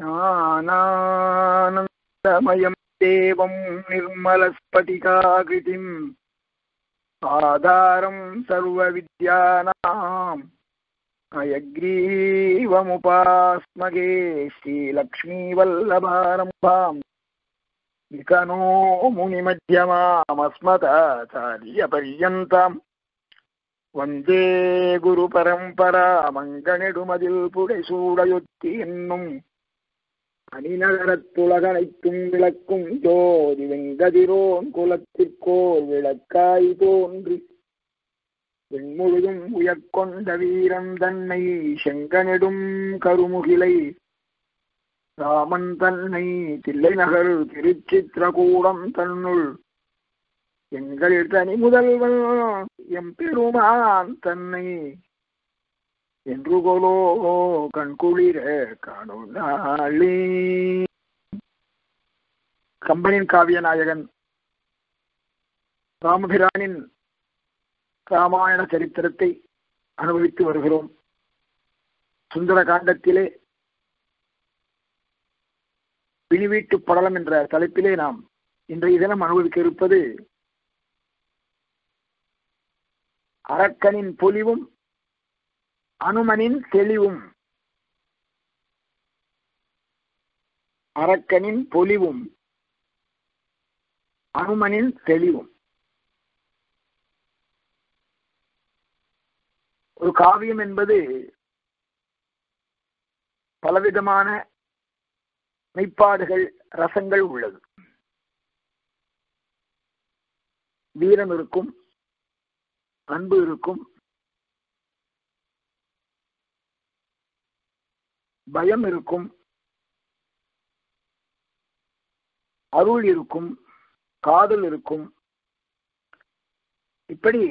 ज्ञानानन्दमयं देवं निर्मलस्फटिकाकृतिं आधारं सर्वविद्यानाम् हयग्रीवमुपास्महे श्रीलक्ष्मीवल्लभारम्भां विकनो मुनिमध्यमामस्मदाचार्यपर्यन्ताम् वंदे गुरुपरंपरा मंगणिडुमदिल्पुडैसूडयुत्तीर्णुं अनिनगरत्तुलगनैत्तुं विलक्कुं ज्योति वेङ्गदिरोन्कुलत्तिर्कोर् विलक्कायि तोन्रि वेण्मुळुगुं उयक्कोण्ड वीरं तन्नै शङ्कनिडुं करुमुगिलै रामन् तन्नै तिल्लैनगर् तिरुच्चित्रकूडं तन्नुळ எங்கள் தனி முதல்வன் எம்பெருமான் தன்னை என்று கோலோ கண்குளிர காணொளி. கம்பனின் காவிய நாயகன் ராமபிரானின் ராமாயண சரித்திரத்தை அனுபவித்து வருகிறோம். சுந்தர காண்டத்திலே பிணிவீட்டு படலம் என்ற தலைப்பிலே நாம் இன்றைய தினம் அனுபவிக்க இருப்பது அரக்கனின் பொலிவும் அனுமனின் தெளிவும். அரக்கனின் பொலிவும் அனுமனின் தெளிவும். ஒரு காவியம் என்பது பலவிதமான மெய்ப்பாடுகள் ரசங்கள் உள்ளது. வீரம் இருக்கும், அன்பு இருக்கும், பயம் இருக்கும், அருள் இருக்கும், காதல் இருக்கும், இப்படி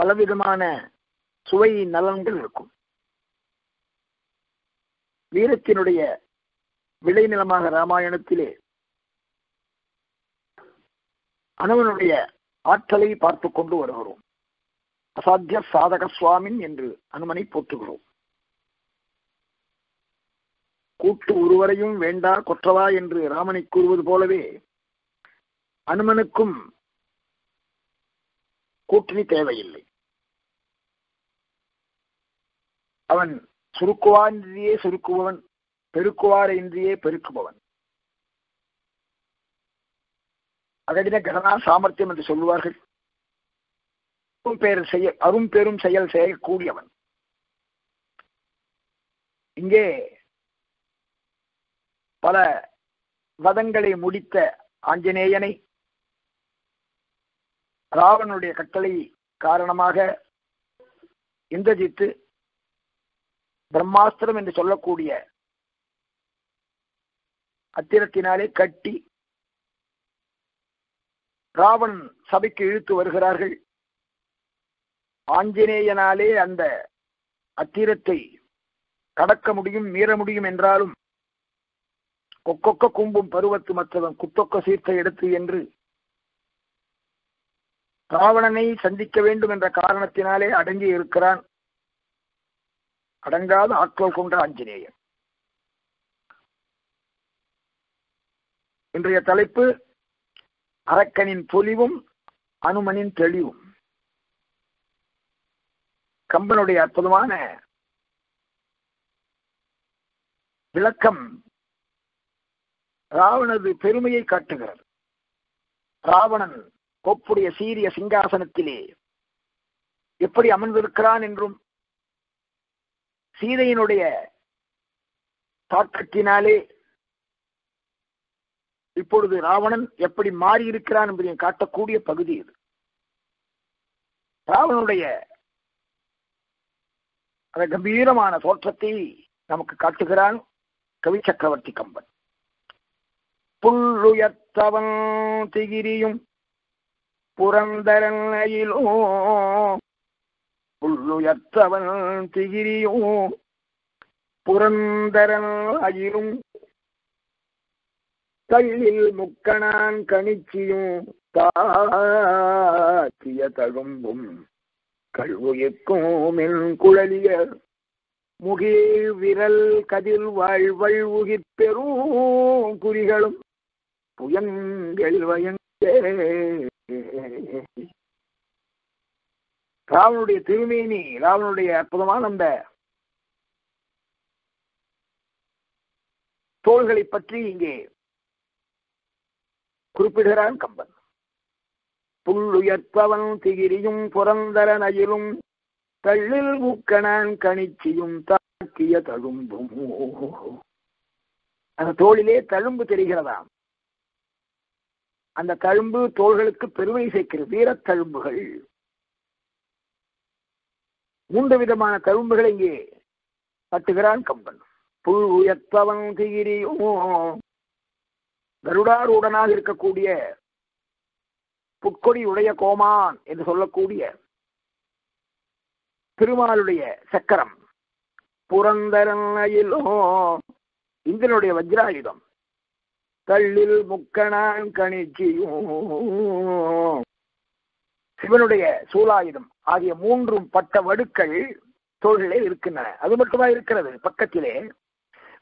பலவிதமான சுவை நலன்கள் இருக்கும். வீரத்தினுடைய விளைநிலமாக ராமாயணத்திலே அனுமனுடைய ஆற்றலை பார்த்து கொண்டு வருகிறோம். அசாத்திய சாதக சுவாமின் என்று அனுமனை போற்றுகிறோம். கூட்டு ஒருவரையும் வேண்டா கொற்றவா என்று ராமனை கூறுவது போலவே அனுமனுக்கும் கூட்டணி தேவையில்லை. அவன் சுருக்குவார் இன்றியே சுருக்குபவன், பெருக்குவார் இன்றியே பெருக்குபவன். அகடின கடனா சாமர்த்தியம் என்று சொல்லுவார்கள். அரும்பெரும் செயல் செய்யக்கூடியவன். இங்கே பல வதங்களை முடித்த ஆஞ்சநேயனை ராவனுடைய கட்டளை காரணமாக இந்திரஜித்து பிரம்மாஸ்திரம் என்று சொல்லக்கூடிய அத்திரத்தினாலே கட்டி ராவன் சபைக்கு இழுத்து வருகிறார்கள். ஆஞ்சநேயனாலே அந்த அத்திரத்தை கடக்க முடியும், மீற முடியும். என்றாலும் கொக்கொக்க கும்பும் பருவத்து மற்றவன் குத்தொக்க சீர்த்த எடுத்து என்று ராவணனை சந்திக்க வேண்டும் என்ற காரணத்தினாலே அடங்கி இருக்கிறான். அடங்காத ஆற்றல் கொண்ட ஆஞ்சநேயன். இன்றைய தலைப்பு அரக்கனின் பொலிவும் அனுமனின் தெளிவும். கம்பனுடைய அற்புதமான விளக்கம் ராவணது பெருமையை காட்டுகிறது. ராவணன் கோப்புடைய சீரிய சிங்காசனத்திலே எப்படி அமர்ந்திருக்கிறான் என்றும் சீதையினுடைய தாக்கத்தினாலே இப்பொழுது ராவணன் எப்படி மாறியிருக்கிறான் என்பதை காட்டக்கூடிய பகுதி இது. ராவணனுடைய அந்த கம்பீரமான தோற்றத்தை நமக்கு காட்டுகிறான் கவி சக்கரவர்த்தி கம்பன். புல்லுயர்த்தவன் திகிரியும் புரந்தரன் அயிலோ புல்லுயர்த்தவன் திகிரியும் புரந்தரன் அயிலும் கல்லில் முக்கணான் கணிச்சியும் தாத்திய தழும்பும் கல்வுயிக்கும் குழலியர் முகி விரல் கதில் வாழ்வள் உகிர் பெரும் குறிகளும் புயங்கள் வயங்கே ராவனுடைய திருமேனி, ராவனுடைய அற்புதமான அந்த தோள்களை பற்றி இங்கே குறிப்பிடுகிறான் கம்பன். புல்லுயர்பவன் திகிரியும் புரந்தர நயிலும் தள்ளில் முக்கணான் கணிச்சியும் தாக்கிய தழும்பும். அந்த தோளிலே தழும்பு தெரிகிறதாம். அந்த தழும்பு தோள்களுக்கு பெருமை சேர்க்கிறது. வீரத் தழும்புகள் 3 விதமான தழும்புகளை இங்கே தட்டுகிறான் கம்பன். புல் உயர்த்தவன் திகிரியும், கருடாரூடனாக இருக்கக்கூடிய புட்கொடி உடைய கோமான் என்று சொல்லக்கூடிய திருமாலுடைய சக்கரம், புரந்தரனையிலோ இந்திரனுடைய வஜ்ராயுதம், தள்ளில் முக்கணான் கணிச்சியும் சிவனுடைய சூலாயுதம் ஆகிய 3 பட்ட வடுக்கள் தோள்களே இருக்கின்றன. அது மட்டுமா இருக்கிறது? பக்கத்திலே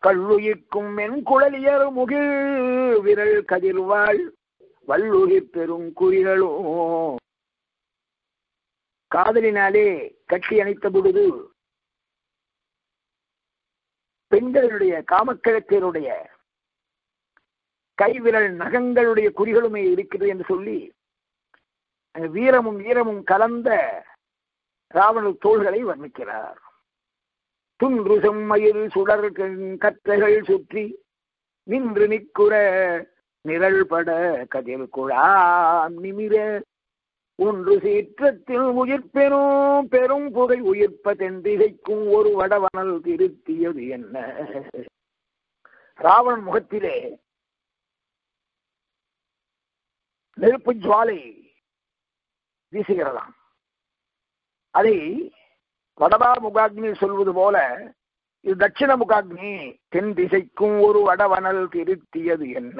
கல்லுயிர்க்கும் என் குழலியர் முகில் விரல் கதிர்வாள் வல்லுகி பெரும் குறிகளோ. காதலினாலே கட்டி அணைத்த பொழுது பெண்களுடைய காமக்கிழத்தினுடைய கைவிரல் நகங்களுடைய குறிகளுமே இருக்கிறது என்று சொல்லி வீரமும் வீரமும் கலந்த ராவணர் தோள்களை வர்ணிக்கிறார். துன்று செம்மயில் சுடர் கற்றைகள் சுற்றி நின்று நிற்குற நிழல்பட கதிர் குழாம் நிமிர ஒன்று சீற்றத்தில் உயிர்பெறும் பெரும் புகை உயிர்ப்ப தென்றிசைக்கும் ஒரு வடவனல் திருத்தியது என்ன. ராவணன் முகத்திலே நெருப்பு ஜுவாலை வீசுகிறதாம். அதை வடபா முகாக்னி சொல்வது போல இது தட்சிண முகாக்னி. தென் திசைக்கும் ஒரு வடவனல் திருத்தியது என்ன.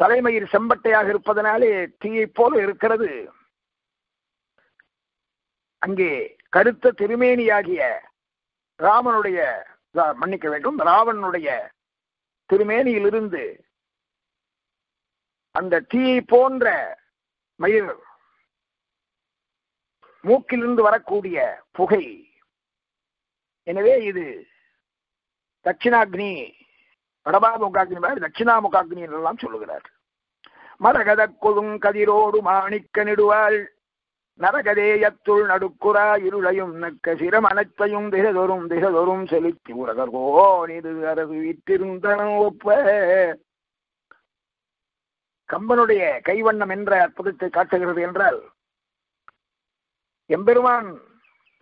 தலைமையில் செம்பட்டையாக இருப்பதனாலே தீயை போல இருக்கிறது. அங்கே கருத்த திருமேனியாகிய ராமனுடைய, மன்னிக்க வேண்டும், ராவனுடைய திருமேனியிலிருந்து அந்த தீயை போன்ற மயிர் மூக்கிலிருந்து வரக்கூடிய புகை. எனவே இது தட்சிணாக்னி, வடபாமுகாக்னி மாதிரி தட்சிணாமுகாக்னி என்றெல்லாம் சொல்லுகிறார். மரகத கொழுங்கதிரோடு மாணிக்க நெடுவாள் நரகதேயத்துள் நடுக்குறா இருளையும் நக்க சிரமனைத்தையும் திகதொரும் திகதொரும் செலுத்தி உலகர்கோன் இது அரசு விட்டிருந்தன ஒப்ப. கம்பனுடைய கைவண்ணம் என்ற அற்புதத்தை காட்டுகிறது என்றால் எம்பெருமான்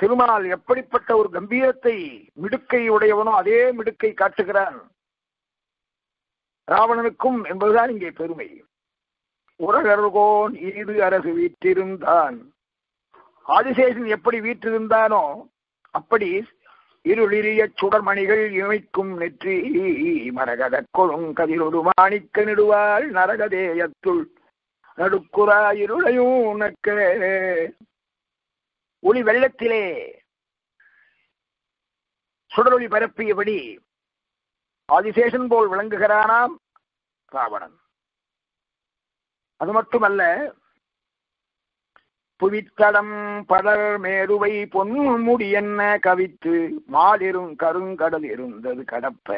திருமால் எப்படிப்பட்ட ஒரு கம்பீரத்தை மிடுக்கை உடையவனோ அதே மிடுக்கை காட்டுகிறான் ராவணனுக்கும் என்பதுதான் இங்கே பெருமை. உரகர்கோன் இது அரசு வீற்றிருந்தான். ஆதிசேஷன் எப்படி வீற்றிருந்தானோ அப்படி இருளிரிய சுடர்மணிகள் இமைக்கும் நெற்றி மரகத கொழுங்கதிரொடு மாணிக்க நெடுவாள் நரகதேயத்துள் நடுக்குறா இருளையும் உனக்க. ஒளி வெள்ளத்திலே சுடரொளி பரப்பியபடி ஆதிசேஷன் போல் விளங்குகிறானாம் ராவணன். அது மட்டுமல்ல, புவித்தடம் படர் மேருவை பொன்முடி என்ன கவித்து மாலிரும் கருங்கடல் இருந்தது கடப்ப.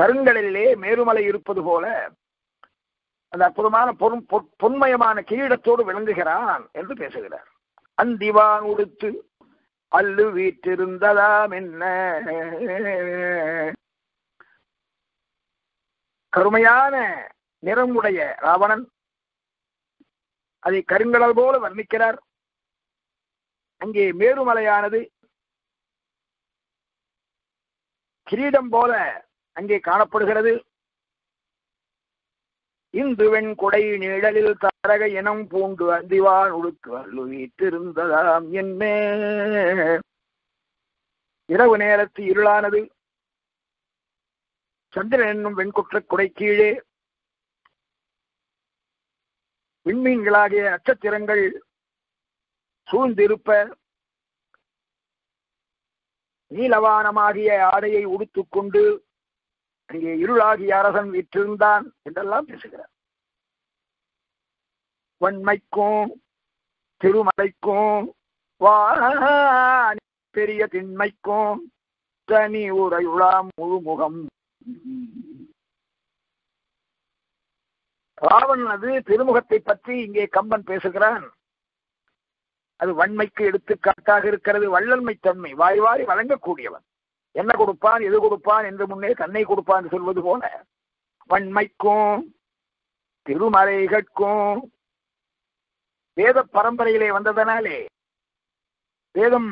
கருங்கடலிலே மேருமலை இருப்பது போல அந்த அற்புதமான பொன்மயமான கிரீடத்தோடு விளங்குகிறான் என்று பேசுகிறார். அந்திவான் உடுத்து அல்லு வீற்றிருந்ததாம் என்ன. கருமையான நிறம் உடைய ராவணன் அதை கருங்கடல் போல வர்ணிக்கிறார். அங்கே மேருமலையானது கிரீடம் போல அங்கே காணப்படுகிறது. இந்துவெண் கொடை நிழலில் தாரக இனம் பூண்டு அந்திவான் உடுக்கு அல்லு வீட்டிருந்ததாம் என்ன. இரவு நேரத்து இருளானது சந்திரன் என்னும் வெண்குற்ற கொடை கீழே விண்மீன்களாகிய நட்சத்திரங்கள் சூழ்ந்திருப்ப நீலவானமாகிய ஆடையை உடுத்துக் கொண்டு அங்கே இருளாகிய அரசன் விற்றிருந்தான் என்றெல்லாம் பேசுகிறார். வன்மைக்கும் திருமலைக்கும் பெரிய திண்மைக்கும் தனி உரையுளாம் முழுமுகம். ராவணனது திருமுகத்தை பற்றி இங்கே கம்பன் பேசுகிறான். அது வன்மைக்கு எடுத்துக்காட்டாக இருக்கிறது. வள்ளல்மை தன்மை வாய் வாரி வழங்கக்கூடியவன். என்ன கொடுப்பான் எது கொடுப்பான் என்று முன்னே தன்னை கொடுப்பான் சொல்வது போல வன்மைக்கும் திருமறைகட்கும் வேத பரம்பரையிலே வந்ததனாலே வேதம்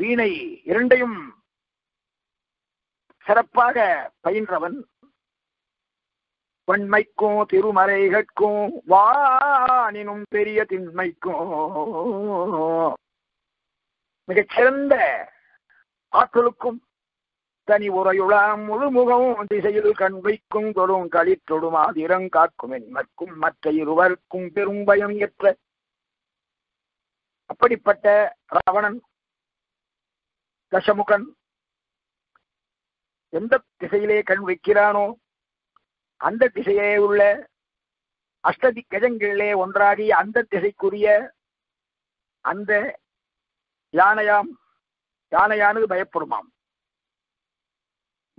வீணை இரண்டையும் சிறப்பாக பயின்றவன். வன்மைக்கும் திருமறைகட்கும் வானினும் பெரிய திண்மைக்கும் மிகச்சிறந்த ஆற்றலுக்கும் தனி உரையுளாம் முழுமுகமும் திசையில் கண் வைக்கும் தொடும் களித்தொடும் ஆதிரங்காக்கும் என்மற்கும் மற்ற இருவருக்கும் பெரும் பயம் ஏற்ற அப்படிப்பட்ட ராவணன் தசமுகன் எந்த திசையிலே கண் வைக்கிறானோ அந்த திசையே உள்ள அஷ்டதிக்கஜங்களிலே ஒன்றாகி அந்த திசைக்குரிய அந்த யானையானது பயப்படுமாம்.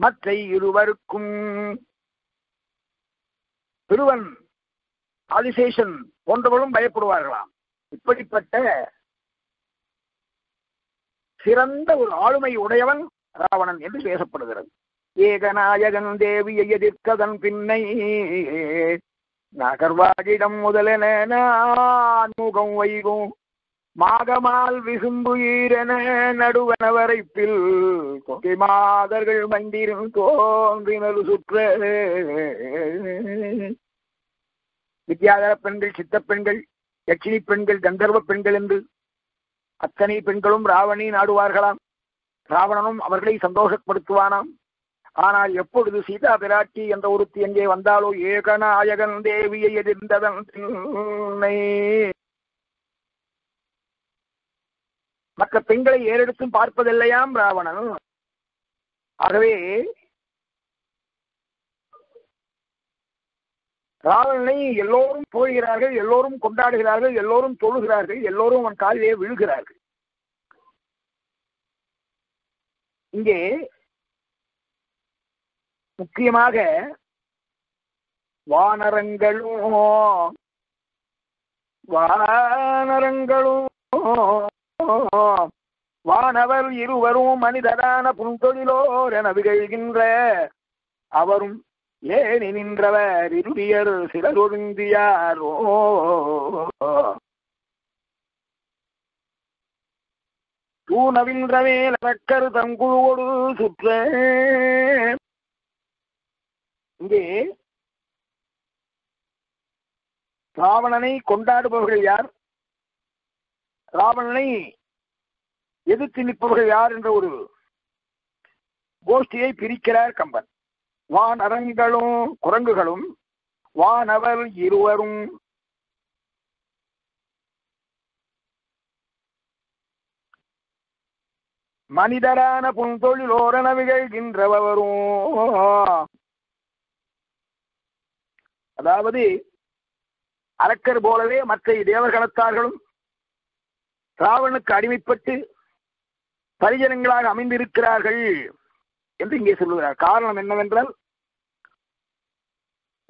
மற்ற இருவருக்கும் திருவன் ஆதிசேஷன் போன்றவர்களும் பயப்படுவார்களாம். இப்படிப்பட்ட சிறந்த ஒரு ஆளுமை உடையவன் ராவணன் என்று பேசப்படுகிறது. ஏகநாயகன் தேவியை எதிர்க்கதன் பின்னை நகர்வாகிடம் முதலென முகம் வைகும் மாகமால் விசும்பு ஈரன நடுவன வரைப்பில் கொகை மாதர்கள் மண்டிரும் தோன்றினரு சுற்ற வித்யாதர பெண்கள் சித்தப்பெண்கள் யட்சினி பெண்கள் கந்தர்வ பெண்கள் என்று அத்தனை பெண்களும் ராவணி நாடுவார்களாம். ராவணனும் அவர்களை சந்தோஷப்படுத்துவானாம். ஆனால் எப்பொழுது சீதா பிராட்டி என்ற ஒருத்தி எங்கே வந்தாலோ ஏகநாயகன் தேவியை எதிர்ந்ததன் மற்ற பெண்களை ஏறெடுத்தும் பார்ப்பதில்லையாம் ராவணன். ஆகவே ராவணனை எல்லோரும் போகிறார்கள், எல்லோரும் கொண்டாடுகிறார்கள், எல்லோரும் தொழுகிறார்கள், எல்லோரும் அவன் காலிலே விழுகிறார்கள். இங்கே முக்கியமாக வானரங்களும் வானவர் இருவரும் மனிதரான புன்தொழிலோர் என விகழ்கின்ற அவரும் ஏனி நின்றவர் இருவியர் சிலர் ஒருந்தியாரோ. தூணவின்ற மேல் அக்கரு தங்குழுவோடு சுற்ற இங்கே ராவணனை கொண்டாடுபவர்கள் யார், ராவணனை எதிர்த்து நிற்பவர்கள் யார் என்ற ஒரு கோஷ்டியை பிரிக்கிறார் கம்பன். வானரங்களும் குரங்குகளும் வானவர் இருவரும் மனிதரான புன்தொழிலோரன விகழ்கின்றவரும், அதாவது அரக்கர் போலவே மற்ற தேவர்களத்தார்களும் ராவணனுக்கு அடிமைப்பட்டு பரிஜனங்களாக அமைந்திருக்கிறார்கள் என்று இங்கே சொல்லுகிறார். காரணம் என்னவென்றால்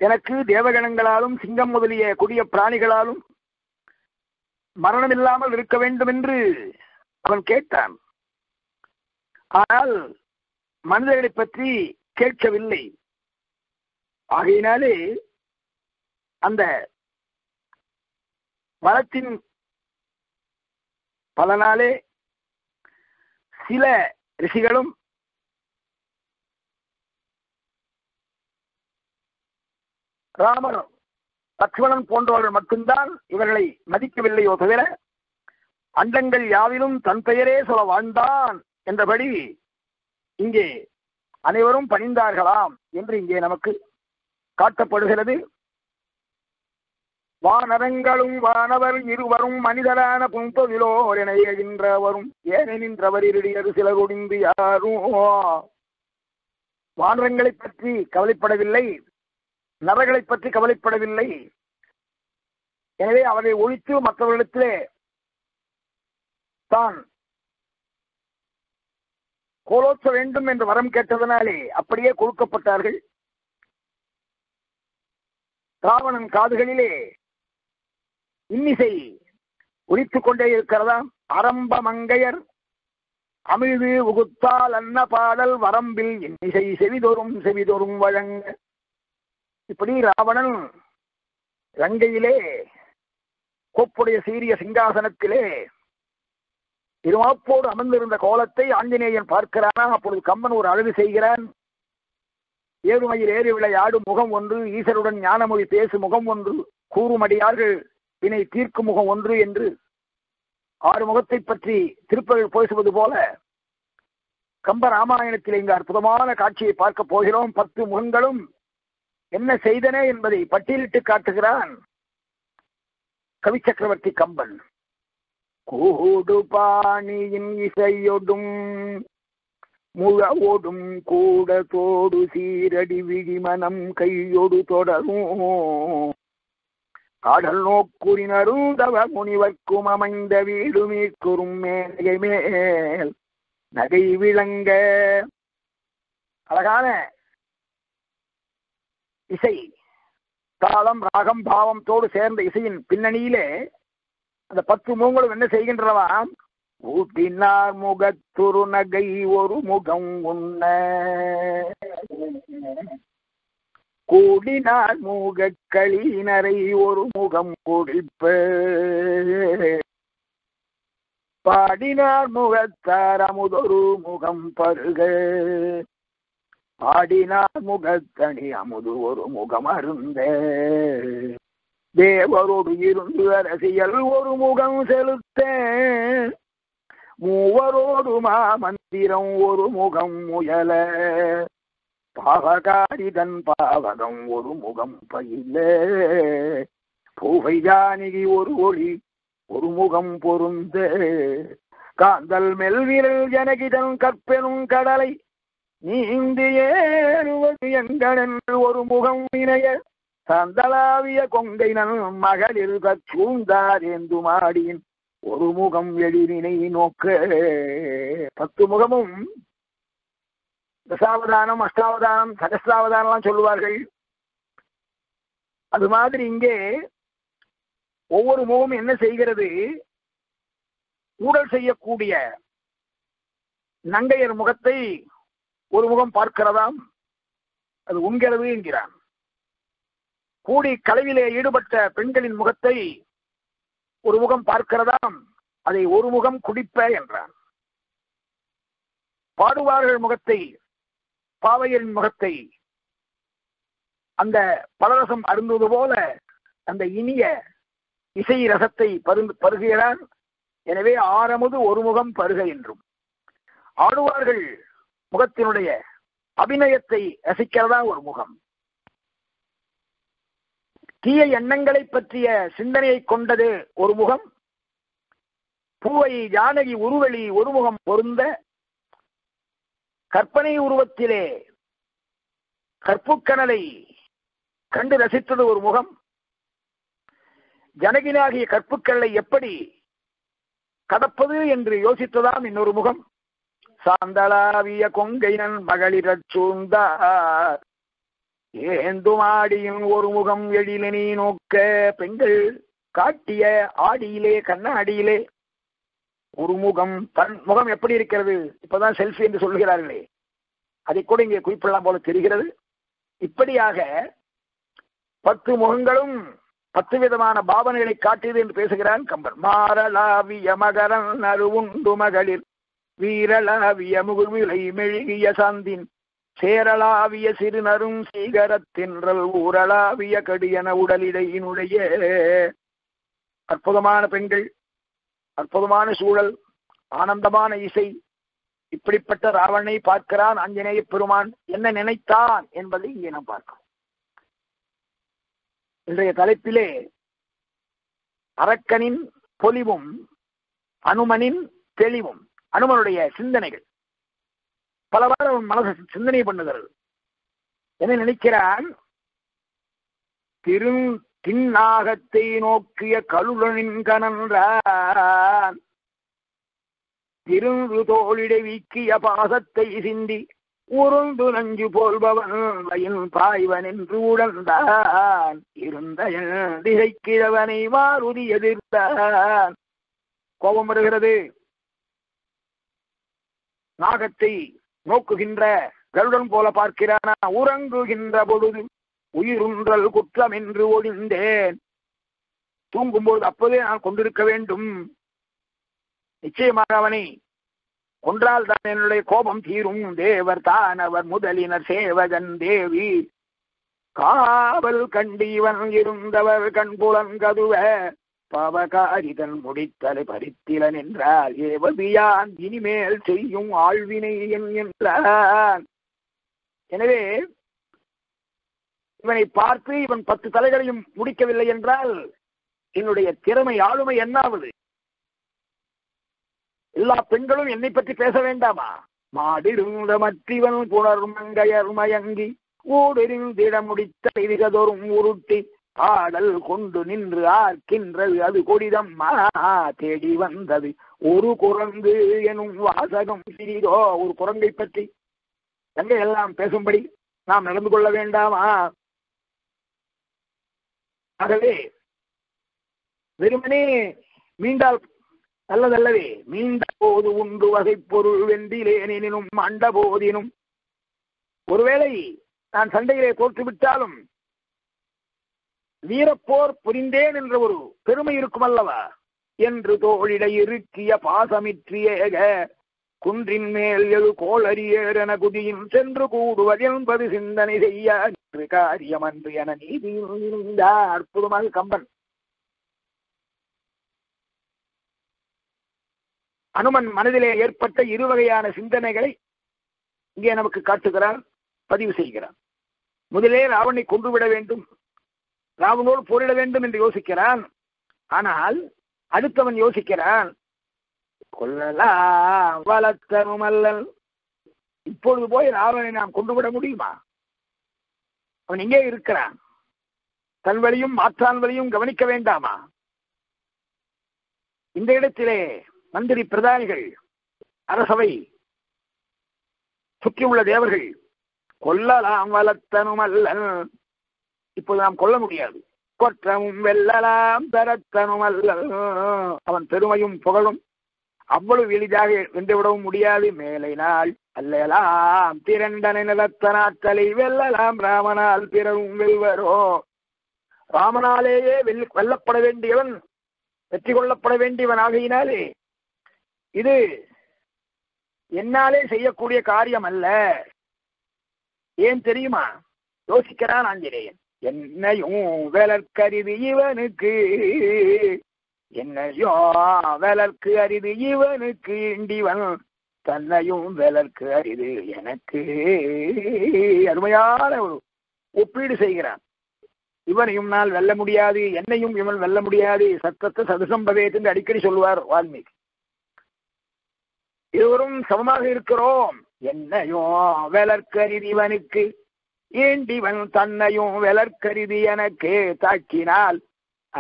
எனக்கு தேவகணங்களாலும் சிங்கம் முதலிய கொடிய பிராணிகளாலும் மரணம் இல்லாமல் இருக்க வேண்டும் என்று அவன் கேட்டான். ஆனால் மனிதர்களை பற்றி கேட்கவில்லை. ஆகையினாலே அந்த வளத்தின் பலனாலே சில ரிஷிகளும் ராமர் லட்சுமணன் போன்றவர்கள் மட்டும்தான் இவர்களை மதிக்கவில்லையோ தவிர அண்டங்கள் யாவிலும் தன் பெயரே சொல்ல வாழ்ந்தான் என்றபடி இங்கே அனைவரும் பணிந்தார்களாம் என்று இங்கே நமக்கு காட்டப்படுகிறது. வானரங்களும் வானவர் இருவரும் மனிதரான புன்பதிலோர் எகின்றவரும் ஏனெனின்றவர் இருடியது சிலகுடிந்து யாரும் வானரங்களை பற்றி கவலைப்படவில்லை, நரகளை பற்றி கவலைப்படவில்லை. எனவே அவரை ஒழித்து மற்றவர்களிடத்திலே தான் கோலோச்ச வேண்டும் என்று வரம் கேட்டதனாலே அப்படியே கொடுக்கப்பட்டார்கள். ராவணன் காதுகளிலே இன்னிசை ஒலித்துக் கொண்டே இருக்கிறதா? அரம்ப மங்கையர் அமிழ்து உகுத்தால் அன்ன பாடல் வரம்பில் இன்னிசை செவிதோறும் செவிதோறும் வழங்க. இப்படி ராவணன் லங்கையிலே கோப்புடைய சீரிய சிங்காசனத்திலே இருமாப்போடு அமர்ந்திருந்த கோலத்தை ஆஞ்சநேயன் பார்க்கிறானா? அப்பொழுது கம்பன் ஒரு அழகு செய்கிறான். ஏறுமையில் ஏறி விளையாடும் முகம் ஒன்று, ஈசருடன் ஞானமொழி பேசும் முகம் ஒன்று, கூறுமடியார்கள் வினை தீர்க்கும் முகம் ஒன்று என்று 6 முகத்தை பற்றி திருப்பதில் பேசுவது போல கம்ப ராமாயணத்தில் இங்கு அற்புதமான காட்சியை பார்க்க போகிறோம். 10 முகங்களும் என்ன செய்தன என்பதை பட்டியலிட்டு காட்டுகிறான் கவி சக்கரவர்த்தி கம்பன். கூடு பாணியின் இசையொடும் முழவோடும் கூட தோடு சீரடி விழிமனம் கையொடு தொடரும் காடல் நோக்குறினருந்தவ முனிவர்க்கும் அமைந்த வீடு மீட்குறும் மேலை மேல் நகை விளங்க. அழகான இசை, தாளம், ராகம், பாவத்தோடு சேர்ந்த இசையின் பின்னணியிலே அந்த 10 முகங்களும் என்ன செய்கின்றனவா? ஊட்டினார் முகத்துரு நகை ஒரு முகம் உண்ண கூடினார் முக களினரை ஒரு முகம் குடிப்ப பாடினார் முகத்தார் அமுதொரு முகம் பருக பாடினார் முகத்தணி அமுது ஒரு முகம் அருந்த தேவரோடு இருந்து அரசியல் ஒரு முகம் செலுத்த மூவரோடு மாமந்திரம் ஒரு முகம் முயல பாவகாரிதன் பாவகம் ஒரு முகம் பயில பூவை ஜானகி ஒரு ஒளி ஒரு முகம் பொருந்த காந்தல் மெல்விரல் ஜனகிதன் கற்பெனும் கடலை நீந்தியேறுவது எங்கடன் ஒரு முகம் இணைய சந்தலாவிய கொங்கை நன் மகளிர் கச்சூந்தார் என்று மாடியின் ஒரு முகம் எழிலினை நோக்க. 10 முகமும் தசாவதானம், அஷ்டாவதானம், சகஸ்ராவதானம் சொல்லுவார்கள். அது மாதிரி இங்கே ஒவ்வொரு முகமும் என்ன செய்கிறது? ஊடல் செய்யக்கூடிய நங்கையர் முகத்தை ஒரு முகம் பார்க்கிறதாம், அது உங்களது என்கிறான். கூடி கலைவிலே ஈடுபட்ட பெண்களின் முகத்தை ஒரு முகம் பார்க்கிறதாம், அதை ஒரு முகம் குடிப்ப என்றான். பாடுவார்கள் முகத்தை, பாவையரின் முகத்தை, அந்த பலரசம் அருந்துவது போல அந்த இனிய இசை ரசத்தை பருகுகிறான். எனவே ஆரமுது ஒரு முகம் பருக என்றும் ஆடுவார்கள் முகத்தினுடைய அபிநயத்தை ரசிக்கிறதா ஒரு முகம். தீய எண்ணங்களை பற்றிய சிந்தனையை கொண்டது ஒரு முகம். பூவை ஜானகி உருவெளி ஒரு முகம் பொருந்த கற்பனை உருவத்திலே கற்புக்கனலை கண்டு ரசித்தது ஒரு முகம். ஜனகினாகிய கற்புக்கனலை எப்படி கடப்பது என்று யோசித்ததாம் இன்னொரு முகம். சாந்தலாவிய கொங்கைனன் மகளிரச் சூழ்ந்தார் ஏந்துமாடியின் ஒரு முகம் எழிலினை நோக்க பெண்கள் காட்டிய ஆடியிலே கண்ணாடியிலே ஒரு முகம். தன் முகம் எப்படி இருக்கிறது? இப்பதான் செல்ஃபி என்று சொல்லுகிறார்களே, அதை கூட இங்கே குறிப்பிடலாம் போல தெரிகிறது. இப்படியாக 10 முகங்களும் 10 விதமான பாவனைகளை காட்டியது என்று பேசுகிறான் கம்பன். மாரலாவிய மகரன் நறுவுண்டு மகளிர் வீரலாவிய முகுர்விலை மெழுகிய சாந்தின் சேரளாவிய சிறுநரும் சீகரத்தின்றல் ஊரளாவிய கடியன உடலிடையினுடைய. அற்புதமான பெண்கள், அற்புதமான சூழல், ஆனந்தமான இசை. இப்படிப்பட்ட ராவணனை பார்க்கிறான் ஆஞ்சநேய பெருமான். என்ன நினைத்தான் என்பதை இங்கே நாம் பார்க்கிறோம். இன்றைய தலைப்பிலே அரக்கனின் பொலிவும் அனுமனின் தெளிவும், அனுமனுடைய சிந்தனைகள் பலவாறு அவன் மனசு சிந்தனை பண்ணுகிறது. என்ன நினைக்கிறான்? திருநாகத்தை நோக்கிய கழுலனின் கனன்றான், திருந்தோளிடை வீக்கிய பாசத்தை சிந்தி உருந்து நஞ்சு போல்பவன் வயின் பாய்வன் என்று உடந்தான், இருந்த திகைக்கிறவனை மாருதி எதிர்த்தான். கோபம் வருகிறது. நாகத்தை நோக்குகின்ற கருடன் போல பார்க்கிறானா? உறங்குகின்ற பொழுது உயிருன்றல் குற்றம் என்று ஒழிந்தேன், தூங்கும்போது அப்போதே நான் கொண்டிருக்க வேண்டும், நிச்சயமாக அவனை கொன்றால் தான் என்னுடைய கோபம் தீரும், தேவர் தான் அவர் முதலினர் சேவகன் தேவி காவல் கண்டிவன் இருந்தவர் கண்புலங்கதுவ பவகாரிதன் முடித்தலை பறித்திலன் என்றால் ஏவதியான் இனிமேல் செய்யும் ஆழ்வினை என்றான். எனவே இவனை பார்த்து இவன் 10 தலைகளையும் முடிக்கவில்லை என்றால் என்னுடைய திறமை ஆளுமை என்னாவது? எல்லா பெண்களும் என்னை பற்றி பேச வேண்டாமா? மாடிருந்த மற்றவன் புணர் மங்கையர் மயங்கி ஊடெறிந்திட முடித்த இருகதோறும் உருட்டி ஆடல் கொண்டு நின்று ஆர்க்கின்றது அது கொடிதம்மா, தேடி வந்தது ஒரு குரங்கு எனும் வாசகம் சிறிதோ. ஒரு குரங்கை பற்றி எங்கே எல்லாம் பேசும்படி நாம் நடந்து கொள்ள வேண்டாமா? ஆகவே வெறுமனே மீண்டால் நல்லதல்லவே, மீண்ட போது உண்டு வகை பொருள் வெண்டிலேனும் அண்ட போதினும். ஒருவேளை நான் சண்டையிலே தோற்றுவிட்டாலும் வீரப்போர் புரிந்தேன் என்ற ஒரு பெருமை இருக்கும் அல்லவா என்று தோளிட இருக்கிய பாசமிற்றியேக குன்றின் மேல் எழு கோளறியேறன குதியும் சென்று கூடுவது என்பது சிந்தனை செய்ய என்று காரியம் அன்று என நீதியிருந்த அற்புதமாக கம்பன். அனுமன் மனதிலே ஏற்பட்ட இருவகையான சிந்தனைகளை இங்கே நமக்கு காட்டுகிறார், பதிவு செய்கிறார். முதலே ராவனை கொன்றுவிட வேண்டும், ராவனோடு போரிட வேண்டும் என்று யோசிக்கிறான். ஆனால் அடுத்தவன் யோசிக்கிறான், கொல்லலாம் வளத்தனுமல்லல், இப்பொழுது போய் ராவனை நாம் கொன்றுவிட முடியுமா? அவன் இங்கே இருக்கிறான், தன் வழியும் மாற்றான் வழியும் கவனிக்க வேண்டாமா? இந்த இடத்திலே மந்திரி பிரதானிகள் அரசவை சுற்றியுள்ள தேவர்கள் கொல்லலாம் வளத்தனுமல்லன், இப்போது நாம் கொல்ல முடியாது, கொற்றமும் வெல்லலாம் தரத்தனுமல்லன், அவன் பெருமையும் புகழும் அவ்வளவு எளிதாக வென்றுவிடவும் முடியாது, மேலை நாள் அல்லலாம் திரண்டனை நிலத்த நாட்களை வெல்லலாம் ராமனால் பிறரும் வெல்வரோ, ராமனாலேயே வெல்லப்பட வேண்டியவன் வெற்றி கொள்ளப்பட வேண்டியவன். ஆகையினாலே இது என்னாலே செய்யக்கூடிய காரியம் அல்ல. ஏன் தெரியுமா? யோசிக்கிறான் ஆஞ்சநேயன், என்னையும் வேலற்கருதி இவனுக்கு, என்னையோ வேலற்கு அரிது இவனுக்கு, இண்டிவன் தன்னையும் வேலற்கு அரிது எனக்கு. அருமையான ஒரு ஒப்பீடு செய்கிறான். இவனையும் நான் வெல்ல முடியாது, என்னையும் இவன் வெல்ல முடியாது, சத்தத்தை சதுசம்பவேத்து என்று அடிக்கடி சொல்வார் வால்மீகி. இருவரும் சமமாக இருக்கிறோம், என்னையோ வேலற்கருதி இவனுக்கு, ஏண்டிவன் தன்னையும் வேலற்கருதி எனக்கு, தாக்கினால்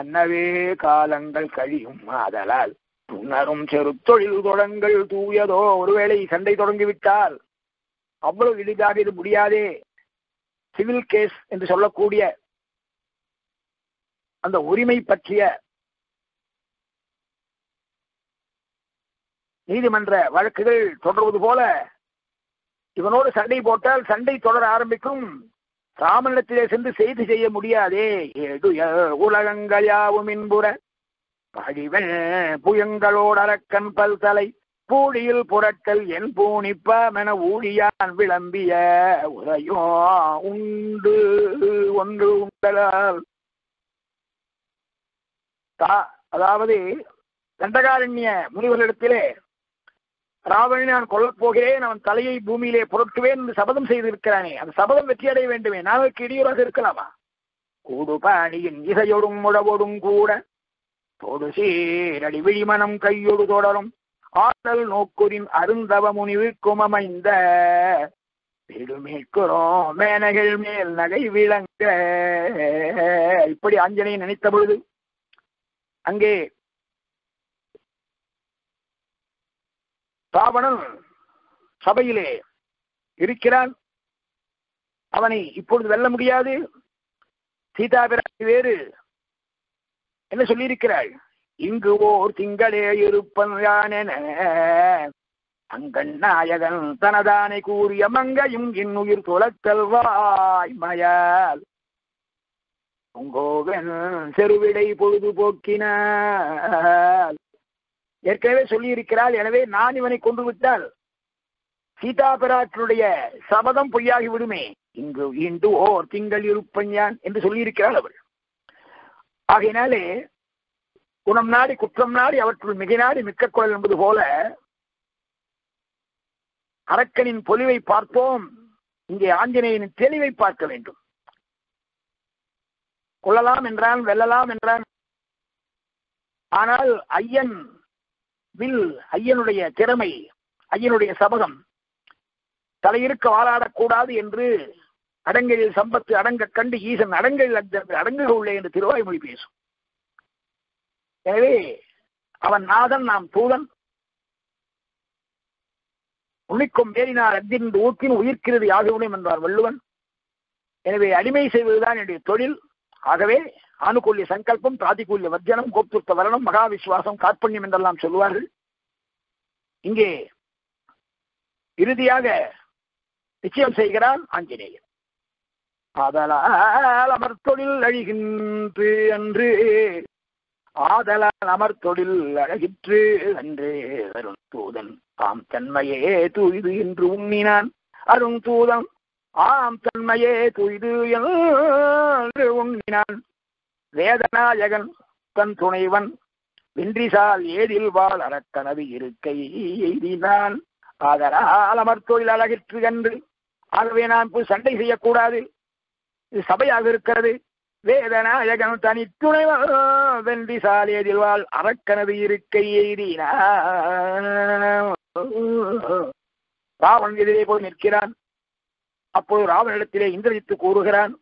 அன்னவே காலங்கள் கழியும், ஆதலால் துணரும் செரு தொழில் தொடங்கள் தூயதோ. ஒருவேளை சண்டை தொடங்கிவிட்டால் அவ்வளவு எளிதாக இது முடியாதே, சிவில் கேஸ் என்று சொல்லக்கூடிய அந்த உரிமை பற்றிய நீதிமன்ற வழக்குகள் தொடர்வது போல இவனோடு சண்டை போட்டால் சண்டை தொடர ஆரம்பிக்கும், ராமனிடத்திலே சென்று செய்தி செய்ய முடியாதே, உலகங்கள் யாவும் இன்புற பழிவன் புயங்களோடு அரக்கன் பல் தலை பூடியில் புரட்டல் என் பூணிப்பமென ஊழியான் விளம்பிய உரையோ உண்டு ஒன்று உண்டலால். அதாவது தண்டகாரண்ய முனிவர்களிடத்திலே ராவணனை நான் கொல்லப் போகிறேன், அவன் தலையை பூமியிலே புரட்டுவேன் என்று சபதம் செய்திருக்கிறானே, அந்த சபதம் வெற்றியடைய வேண்டுமே, நான் இடையூறாக இருக்கலாமா? கூடு பாணியின் இசையோடும் முழவோடும் கூட மனம் கையோடு தொடரும் ஆற்றல் நோக்குரின் அருந்தவ முனிவிற்குமமைந்த பெருமேற்குறோம் மேனகள் மேல் நகை விளங்க. இப்படி ஆஞ்சனையை நினைத்த பொழுது அங்கே ராவணன் சபையிலே இருக்கிறான். அவனை இப்பொழுது வெல்ல முடியாது. சீதா பிராட்டி வேறு என்ன சொல்லியிருக்கிறாள்? இங்கு ஓர் திங்களே இருப்பன் யானென அங்கண் நாயகன் தனதானை கூறிய மங்கையும் இன்னுயிர் துளத்தல் வாய்மையால் உங்கோகன் செருவிடை பொழுது போக்கினாள். ஏற்கனவே சொல்லியிருக்கிறாள். எனவே நான் இவனை கொன்று விட்டால் சீதா பிராட்டினுடைய சபதம் பொய்யாகி விடுமே. இங்கு இன்று ஓர் திங்கள் இருப்பன் யான் என்று சொல்லியிருக்கிறாள் அவள். ஆகையினாலே குணம் நாடி குற்றம் நாடி அவற்றுள் மிக நாடி மிக்க குரல் என்பது போல அரக்கனின் பொலிவை பார்ப்போம், இங்கே ஆஞ்சநேயனின் தெளிவை பார்க்க வேண்டும். கொள்ளலாம் என்றான், வெல்லலாம் என்றான். ஆனால் ஐயன் வில், ஐயனுடைய திறமை, ஐயனுடைய சபதம் தலையிருக்க வாழாடக்கூடாது என்று அடங்கலில் சம்பத்து அடங்க கண்டு ஈசன் அடங்கலில் அடங்குக உள்ளே என்று திருவாய்மொழி பேசும். எனவே அவன் நாதன், நாம் தூதன். உன்னிக்கும் மேலினார் அத்தின் ஊக்கின் உயிர்க்கிறது யாகவிடும் என்றார் வள்ளுவன். எனவே அடிமை செய்வதுதான் என்னுடைய தொழில். ஆகவே ஆணுகூல்ய சங்கல்பம், பிராதிகூல்ய வர்ஜனம், கோப்துர்த்த வரணம், மகாவிஸ்வாசம், காற்பண்யம் என்றெல்லாம் சொல்லுவார்கள். இங்கே இறுதியாக நிச்சயம் செய்கிறான் ஆஞ்சநேயர். ஆதலால் அமர்தொழில் அழிகின்று அன்று அருந்தூதன் ஆம் தன்மையே தூய்து என்று உண்ணினான். அருந்தூதன் ஆம் தன்மையே தூய்து என்று உண்ணினான். வேதநாயகன் தன் துணைவன் வென்றிசால் ஏதில் வாழ் அரக்கனது இருக்கை எய்தினான். ஆதலால் அமர்தொழில் அழகிற்று என்று. ஆகவே நாம் போய் சண்டை செய்யக்கூடாது, இது சபையாக இருக்கிறது. வேதநாயகன் தனித்துணைவன் வென்றி சாலேதில் வாழ் அரக்கனது இருக்கை எய்தினான். ராவன் எதிரே போய் நிற்கிறான். அப்போது ராவனிடத்திலே இந்திரஜித்து கூறுகிறான்,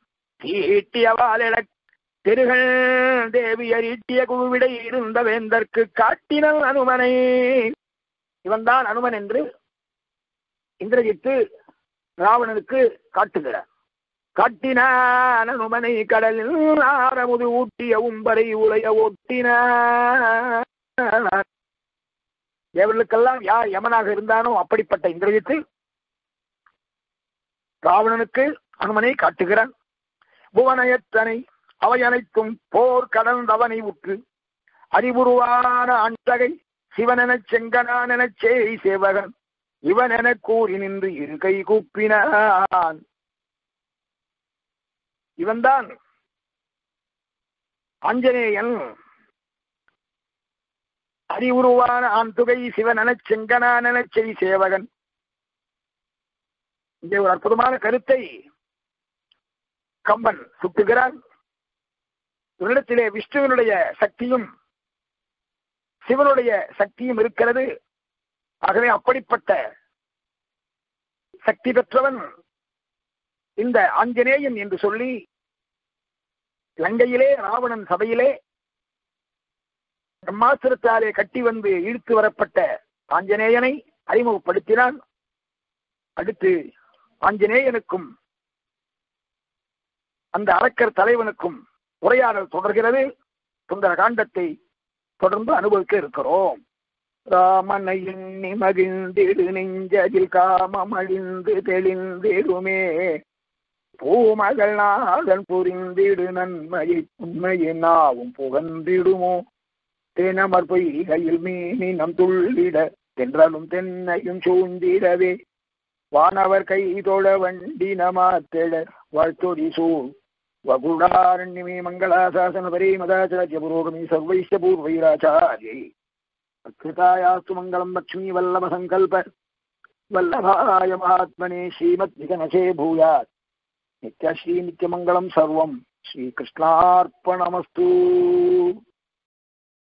தீட்டியவாலிட தெருகள் தேவியர் ஈட்டிய குழுவிட இருந்த வேந்தற்கு காட்டினன் அனுமனை. இவன்தான் அனுமன் என்று இந்திரஜித்து ராவணனுக்கு காட்டுகிறார். காட்டினான் அனுமனை கடலில் ஆரமுது ஊட்டிய உம்பரை உலைய ஓட்டினான். தேவர்களுக்கெல்லாம் யார் யமனாக இருந்தானோ அப்படிப்பட்ட இந்திரஜித்து ராவணனுக்கு அனுமனை காட்டுகிறான். புவனயத்தனை அவையனைத்தும் போர் கடந்தவனை உற்று அறிவுருவான அண்டகை சிவனென செங்கனானென சேய் சேவகன் இவன் என கூறி நின்று இருக்கை கூப்பினான். இவன்தான் ஆஞ்சநேயன். அறிவுருவான ஆண் துகை சிவனென செங்கனானென செய் சேவகன். இங்கே ஒரு அற்புதமான கருத்தை கம்பன் சுட்டுகிறான். இவரிடத்திலே விஷ்ணுவினுடைய சக்தியும் சிவனுடைய சக்தியும் இருக்கிறது. ஆகவே அப்படிப்பட்ட சக்தி பெற்றவன் இந்த ஆஞ்சநேயன் என்று சொல்லி லங்கையிலே ராவணன் சபையிலே பிரம்மாஸ்திரத்தாலே கட்டி வந்து இழுத்து வரப்பட்ட ஆஞ்சநேயனை அறிமுகப்படுத்தினான். அடுத்து ஆஞ்சநேயனுக்கும் அந்த அரக்கர் தலைவனுக்கும் உரையாடல் தொடர்கிறது. சுந்தர காண்டத்தை தொடர்ந்து அனுபவிக்க இருக்கிறோம். ராமனை எண்ணி மகிழ்ந்திடு நெஞ்சதில் காமம் அழிந்து தெளிந்திடுமே பூமகள் நாதன் புரிந்திடு நன்மையை உண்மையை நாவும் புகழ்ந்திடுமோ தேனமர் பொய்கையில் மீனினம் துள்ளிட தென்றலும் தென்னையும் சூழ்ந்திடவே வானவர் கை தொழ வண்டினமா தெழ வாழ்த்தொடி சூழ் வகுடாரண்யமே மங்களாசாசன பரே மதாச்சாரிய புரோகமே சர்வைஷ்ய பூர்வைராச்சாரியை அக்ஷதாயாஸ்து மங்களம் லட்சுமி வல்லப சங்கல்ப வல்லபாய மகாத்மனே ஸ்ரீமத் விகனசே பூயாத் நித்யாஸ்ரீ நித்யமங்கலம் சர்வம் ஸ்ரீகிருஷ்ணார்ப்பணமஸ்து.